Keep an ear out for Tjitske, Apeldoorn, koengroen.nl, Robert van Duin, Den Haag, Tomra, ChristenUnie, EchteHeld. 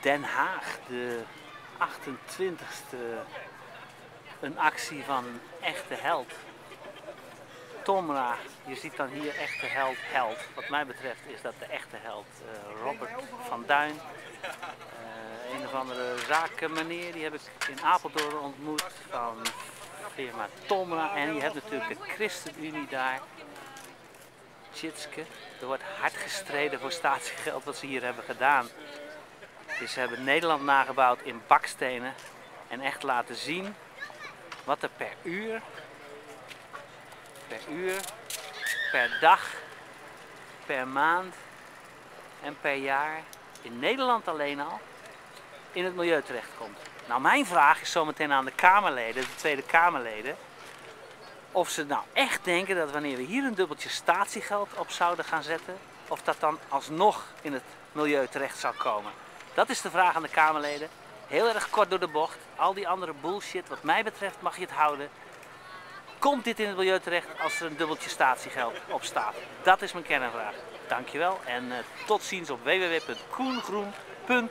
Den Haag, de 28e, een actie van een echte held. Tomra, je ziet dan hier echte held. Wat mij betreft is dat de echte held Robert van Duin. Een of andere zakenmeneer, die heb ik in Apeldoorn ontmoet van firma Tomra. En je hebt natuurlijk de ChristenUnie daar. Tjitske, er wordt hard gestreden voor statiegeld wat ze hier hebben gedaan. Dus ze hebben Nederland nagebouwd in bakstenen en echt laten zien wat er per uur, per dag, per maand en per jaar in Nederland alleen al in het milieu terechtkomt. Nou, mijn vraag is zometeen aan de Kamerleden, de Tweede Kamerleden, of ze nou echt denken dat wanneer we hier een dubbeltje statiegeld op zouden gaan zetten, of dat dan alsnog in het milieu terecht zou komen. Dat is de vraag aan de Kamerleden. Heel erg kort door de bocht. Al die andere bullshit, wat mij betreft, mag je het houden. Komt dit in het milieu terecht als er een dubbeltje statiegeld op staat? Dat is mijn kernvraag. Dankjewel en tot ziens op www.koengroen.nl.